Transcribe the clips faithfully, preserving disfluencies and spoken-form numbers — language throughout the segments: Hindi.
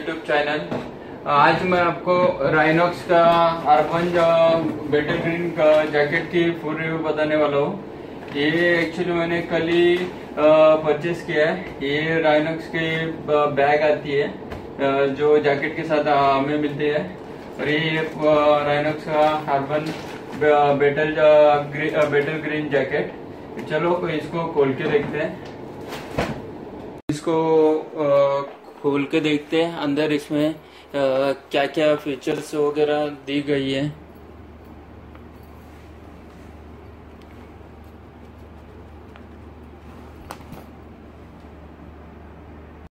YouTube channel. आज मैं आपको राइनॉक्स का अर्बन बैटल ग्रीन का जैकेट की फुल रिव्यू बताने वाला हूँ। ये एक्चुअली मैंने कल ही परचेज किया है। ये राइनॉक्स के बैग आती है जो जैकेट के साथ हमें मिलती है, और ये राइनॉक्स का urban battle battle green jacket. चलो इसको खोल के देखते हैं। इसको खोल के देखते हैं अंदर इसमें क्या क्या फीचर्स वगैरह दी गई है।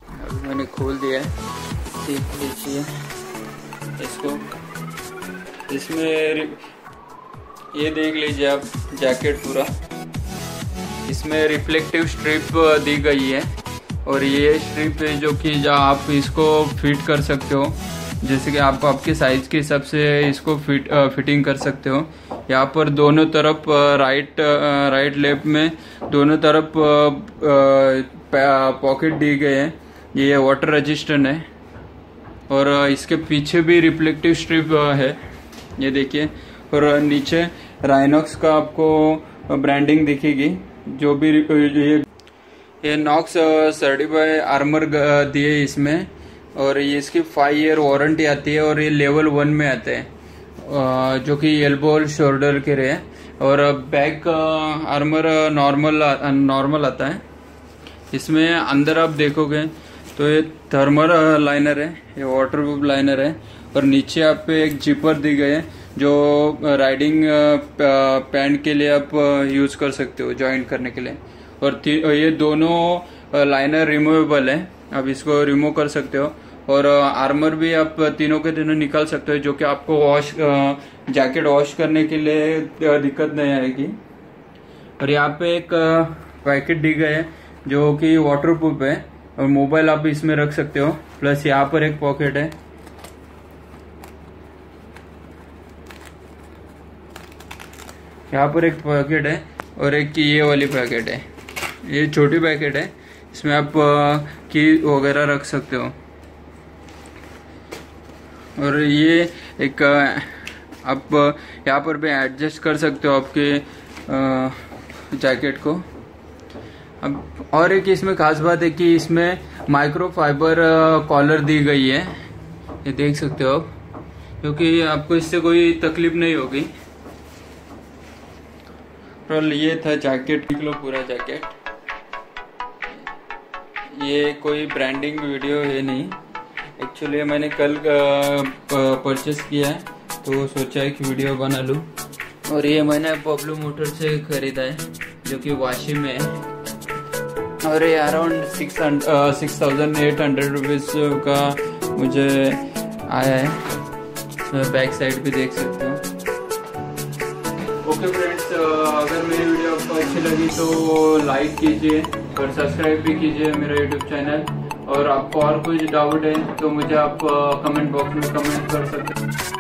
अभी मैंने खोल दिया है, देख लीजिए इसको। इसमें ये देख लीजिए आप जैकेट पूरा, इसमें रिफ्लेक्टिव स्ट्रिप दी गई है, और ये स्ट्रिप है जो कि आप इसको फिट कर सकते हो, जैसे कि आप आपके साइज के हिसाब से इसको फिट फिटिंग कर सकते हो। यहाँ पर दोनों तरफ राइट राइट लेफ्ट में दोनों तरफ पॉकेट दिए गए हैं। ये वाटर रेजिस्टेंट है, और इसके पीछे भी रिफ्लेक्टिव स्ट्रिप है, ये देखिए। और नीचे राइनॉक्स का आपको ब्रांडिंग दिखेगी, जो भी ये ये नॉक्स सर्टिफाइड आर्मर दिए इसमें, और ये इसकी फाइव ईयर वारंटी आती है, और ये लेवल वन में आते हैं जो कि एल्बो और शोल्डर के रहे। और बैक आर्मर नॉर्मल नॉर्मल आता है। इसमें अंदर आप देखोगे तो ये थर्मल लाइनर है, ये वाटरप्रूफ लाइनर है, और नीचे आप पे एक जिपर दी गई है जो राइडिंग पैंट के लिए आप यूज़ कर सकते हो जॉइंट करने के लिए। और ये दोनों लाइनर रिमूवेबल है, आप इसको रिमूव कर सकते हो। और आर्मर भी आप तीनों के तीनों निकाल सकते हो, जो कि आपको वॉश जैकेट वॉश करने के लिए दिक्कत नहीं आएगी। और यहाँ पे एक पैकेट दी गई है जो कि वाटरप्रूफ है, और मोबाइल आप इसमें रख सकते हो। प्लस यहाँ पर एक पॉकेट है, यहाँ पर एक पैकेट है, और एक ये वाली पैकेट है, ये छोटी पैकेट है, इसमें आप की वगैरह रख सकते हो। और ये एक आप यहाँ पर भी एडजस्ट कर सकते हो आपके जैकेट को। अब और एक इसमें खास बात है कि इसमें माइक्रोफाइबर कॉलर दी गई है, ये देख सकते हो आप, क्योंकि आपको इससे कोई तकलीफ नहीं होगी। ये था जैकेट, निकलो पूरा जैकेट। ये कोई ब्रांडिंग वीडियो है नहीं, एक्चुअली मैंने कल परचेस किया है तो सोचा एक वीडियो बना लूँ। और ये मैंने पाब्लो मोटर्स से खरीदा है जो कि वाशी में है, और ये around six hundred six thousand eight hundred rupees का मुझे आया है। बैक साइड भी देख सकते हो। ओके फ्रेंड्स, अगर मेरी वीडियो आपको अच्छी लगी तो लाइक कीजिए और सब्सक्राइब भी कीजिए मेरा यूट्यूब चैनल। और आपको और कुछ डाउट है तो मुझे आप कमेंट बॉक्स में कमेंट कर सकते हैं।